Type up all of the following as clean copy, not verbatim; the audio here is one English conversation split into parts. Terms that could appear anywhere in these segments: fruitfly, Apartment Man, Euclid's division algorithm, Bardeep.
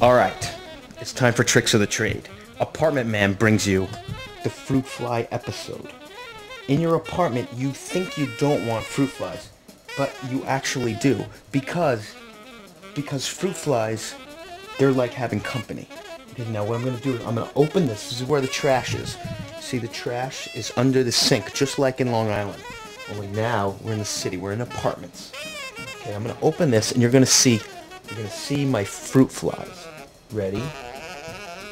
Alright, it's time for Tricks of the Trade. Apartment Man brings you the fruit fly episode. In your apartment, you think you don't want fruit flies, but you actually do. Because fruit flies, they're like having company. Okay, now what I'm going to do is I'm going to open this. This is where the trash is. See, the trash is under the sink, just like in Long Island. Only now, we're in the city. We're in apartments. Okay, I'm going to open this, and you're going to see... You're going to see my fruit flies. Ready?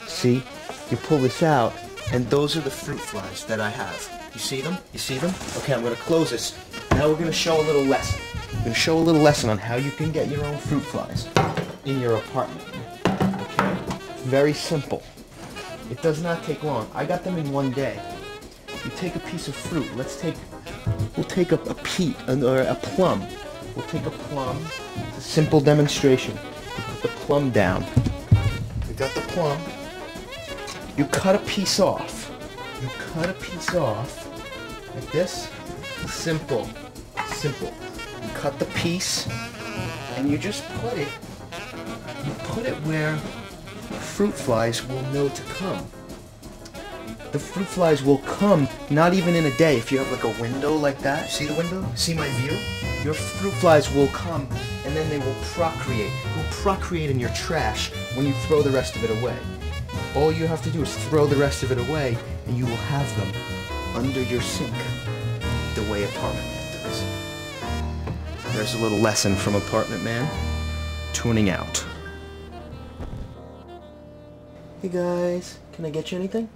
See? You pull this out, and those are the fruit flies that I have. You see them? You see them? Okay, I'm going to close this. Now we're going to show a little lesson. We're going to show a little lesson on how you can get your own fruit flies in your apartment. Okay? Very simple. It does not take long. I got them in one day. You take a piece of fruit. We'll take a peach, or a plum. We'll take a plum. It's a simple demonstration. You put the plum down. You got the plum. You cut a piece off. You cut a piece off like this. Simple. Simple. You cut the piece and you just put it. You put it where fruit flies will know to come. The fruit flies will come, not even in a day. If you have like a window like that, see the window? See my view? Your fruit flies will come, and then they will procreate. They'll procreate in your trash when you throw the rest of it away. All you have to do is throw the rest of it away, and you will have them under your sink, the way Apartment Man does. There's a little lesson from Apartment Man. Tuning out. Hey guys, can I get you anything?